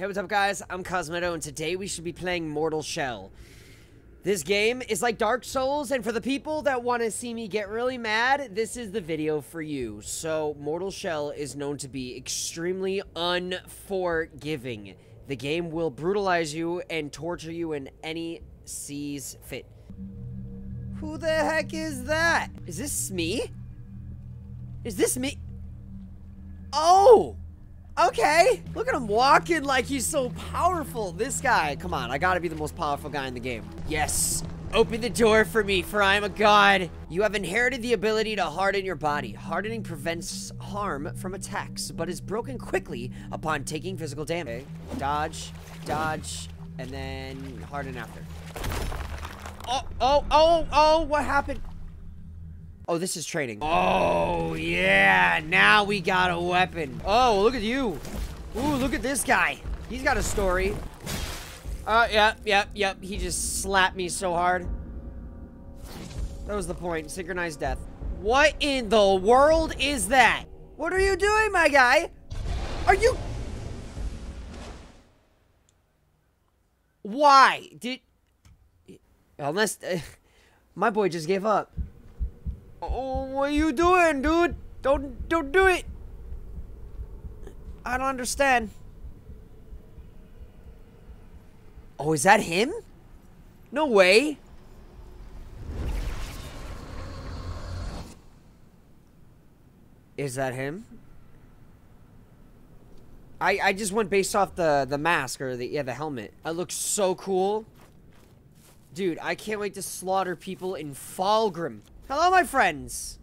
Hey, what's up guys? I'm Cosmeto, and today we should be playing Mortal Shell. This game is like Dark Souls, and for the people that want to see me get really mad, this is the video for you. So, Mortal Shell is known to be extremely unforgiving. The game will brutalize you and torture you in any sees fit. Who the heck is that? Is this me? Is this me? Oh! Okay, look at him walking like he's so powerful. This guy, come on, I gotta be the most powerful guy in the game. Yes, open the door for me, for I am a god. You have inherited the ability to harden your body. Hardening prevents harm from attacks, but is broken quickly upon taking physical damage. Okay. Dodge, dodge, and then harden after. Oh, what happened? Oh, this is training. Oh, yeah. Now we got a weapon. Oh, look at you. Ooh, look at this guy. He's got a story. Yep. He just slapped me so hard. That was the point. Synchronized death. What in the world is that? What are you doing, my guy? Are you... Why? Unless... my boy just gave up. Oh, what are you doing, dude? Don't do it. I don't understand. Oh, is that him? No way. Is that him? I just went based off the mask or the helmet. That looks so cool. Dude, I can't wait to slaughter people in Fulgrim. Hello, my friends.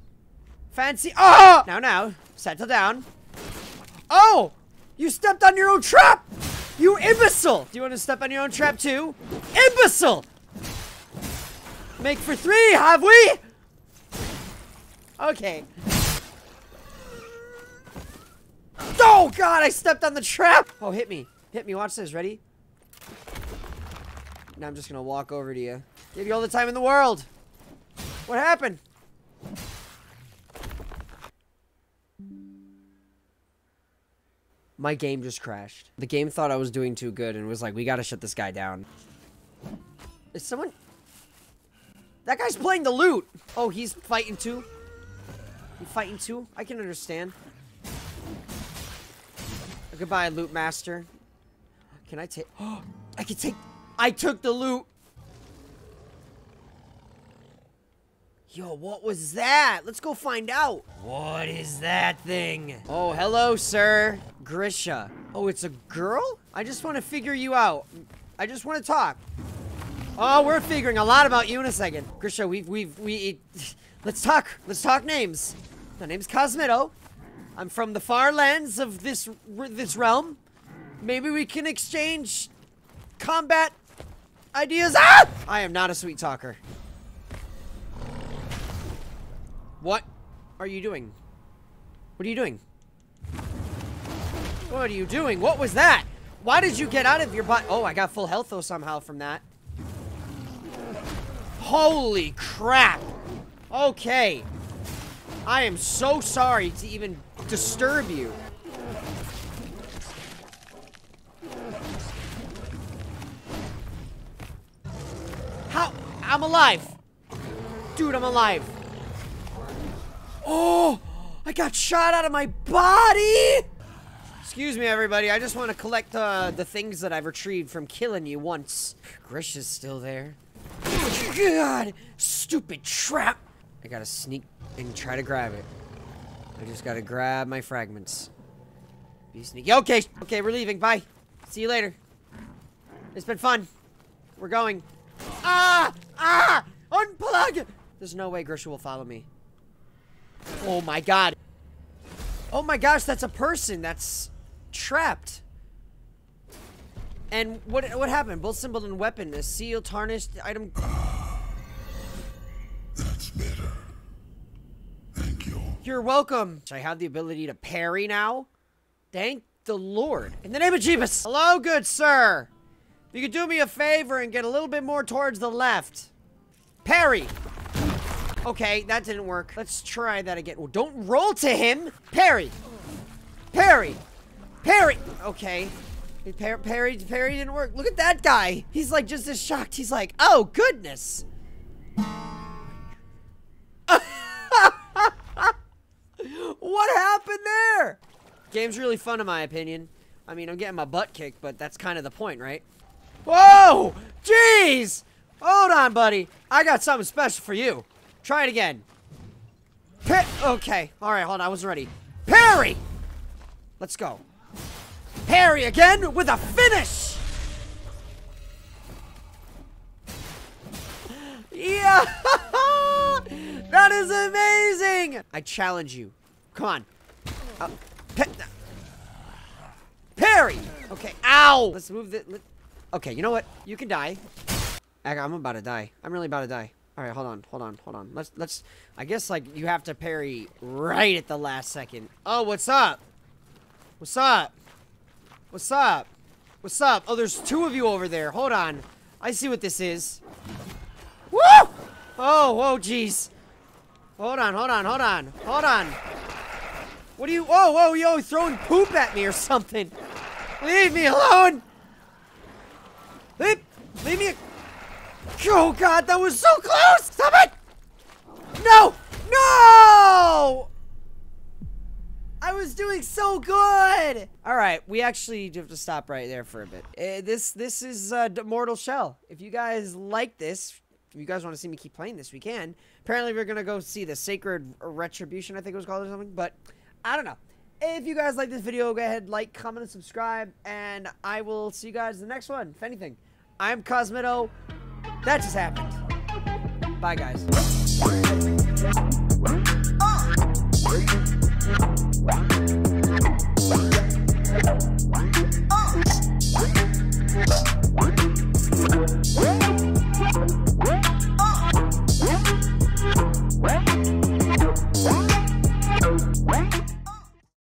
Fancy. Oh! Now. Settle down. Oh! You stepped on your own trap! You imbecile! Do you want to step on your own trap too? Imbecile! Make for three, have we? Okay. Oh, God, I stepped on the trap! Oh, hit me. Hit me. Watch this. Ready? Now I'm just going to walk over to you. Give you all the time in the world. What happened? My game just crashed. The game thought I was doing too good and was like, we gotta shut this guy down. Is someone... That guy's playing the lute! Oh, he's fighting too? You fighting too? I can understand. Goodbye, loot master. Can I take... Oh, I can take... I took the loot! Yo, what was that? Let's go find out. What is that thing? Oh, hello, sir. Grisha. Oh, it's a girl? I just want to figure you out. I just want to talk. Oh, we're figuring a lot about you in a second. Grisha, let's talk. Let's talk names. My name's Cosmeto. I'm from the far lands of this realm. Maybe we can exchange combat ideas. Ah! I am not a sweet talker. What are you doing? What are you doing? What are you doing? What was that? Why did you get out of your butt? Oh, I got full health though somehow from that. Holy crap. Okay. I am so sorry to even disturb you. How? I'm alive. Dude, I'm alive. Oh, I got shot out of my body! Excuse me, everybody. I just want to collect the things that I've retrieved from killing you once. Grisha's still there. Oh, God! Stupid trap! I gotta sneak and try to grab it. I just gotta grab my fragments. Be sneaky. Okay, we're leaving. Bye. See you later. It's been fun. We're going. Ah! Ah! Unplug! There's no way Grisha will follow me. Oh my god. Oh my gosh, that's a person that's trapped. And what happened? Both symbol and weapon. A seal, tarnished item. That's better. Thank you. You're welcome. I have the ability to parry now. Thank the Lord. In the name of Jeebus. Hello, good sir. If you could do me a favor and get a little bit more towards the left. Parry. Okay, that didn't work. Let's try that again. Well, don't roll to him. Parry. Parry. Parry. Okay. Parry didn't work. Look at that guy. He's like just as shocked. He's like, oh goodness. What happened there? Game's really fun in my opinion. I mean, I'm getting my butt kicked, but that's kind of the point, right? Whoa! Jeez! Hold on, buddy. I got something special for you. Try it again. Okay. All right, hold on. I was ready. Parry! Let's go. Parry again with a finish! Yeah! That is amazing! I challenge you. Come on. Parry! Okay, ow! Let's move the... Okay, you know what? You can die. I'm about to die. I'm really about to die. All right, hold on. Let's... I guess, like, you have to parry right at the last second. Oh, what's up? What's up? What's up? What's up? Oh, there's two of you over there. Hold on. I see what this is. Woo! Oh, whoa, jeez. Hold on. What do you... Oh, whoa, yo, throwing poop at me or something. Leave me alone. Leave me... Oh, God, that was so close. Stop it. No. No! I was doing so good. All right, we actually have to stop right there for a bit. This is Mortal Shell. If you guys like this... If you guys want to see me keep playing this, we can. Apparently, we're going to go see the Sacred Retribution, I think it was called or something. But, I don't know. If you guys like this video, go ahead, like, comment, and subscribe. And I will see you guys in the next one. If anything, I'm Cosmito. That just happened. Bye, guys.